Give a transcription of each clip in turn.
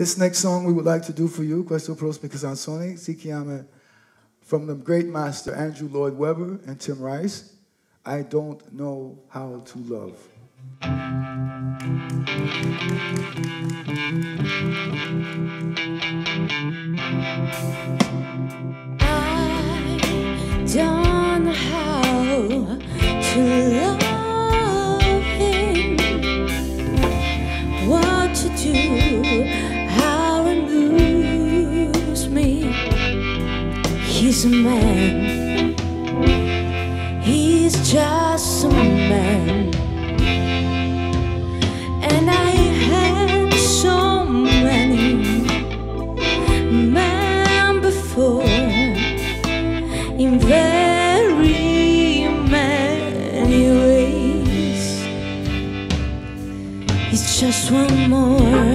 This next song we would like to do for you, questo prossimo canzone, si chiama from the great master Andrew Lloyd Webber and Tim Rice, I Don't Know How to Love. I don't know how to love him, what to do, how it moves me. He's a man, he's just a man. And I had so many men before, in very many ways. It's just one more.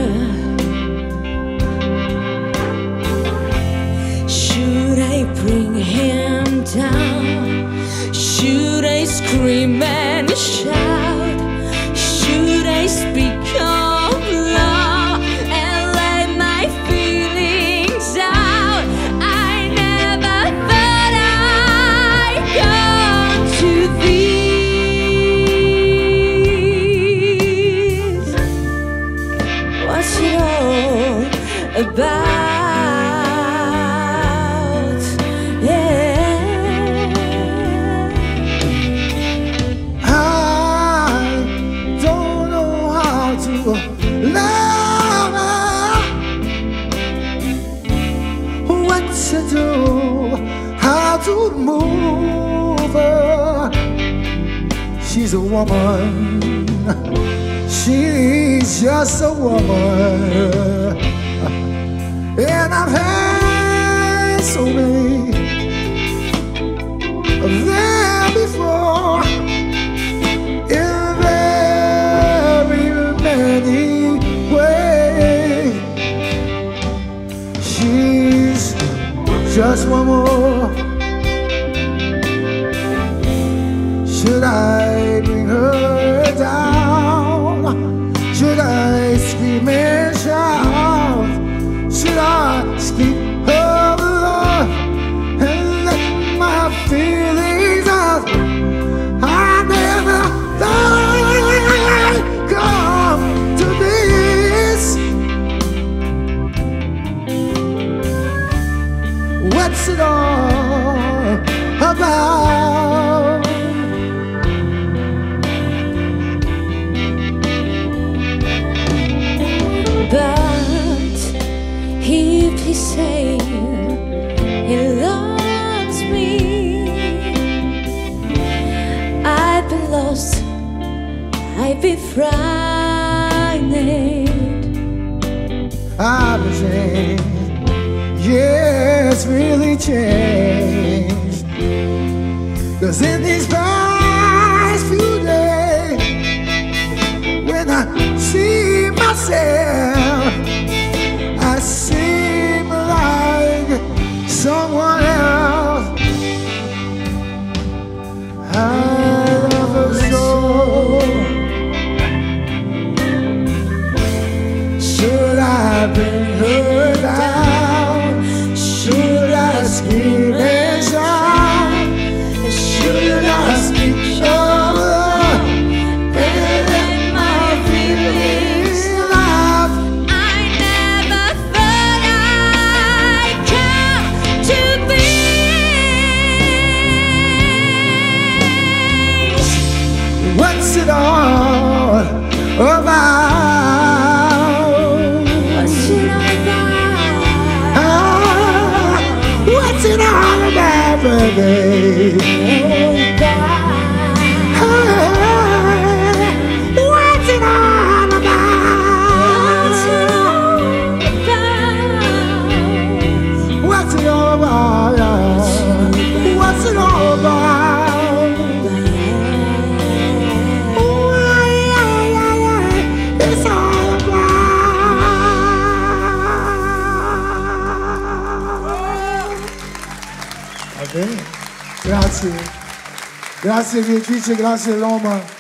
Should I bring him down? Should I scream and shout? About, yeah. I don't know how to love, what to do, how to move her. She's a woman, she's just a woman. And I've had so many there before, in very many ways. She's just one more. Should I bring her down? Should I scream and shout? Should I speak of love and let my feelings out? I never thought I'd come to this. What's it all about? If he say he loves me, I'd be lost, I'd be frightened. I've been changed, yes, really changed. 'Cause in these past few days, when I see myself, I seem like someone else. I love her so. Should I bring her down? Should I scream and shout? Should I speak of love and let my feelings out? What's it all about? What's it all about? Ah, what's it all about, baby? Ah, what's it all about? What's it all about? What's it all about? Grazie, grazie Beatrice, grazie Roma.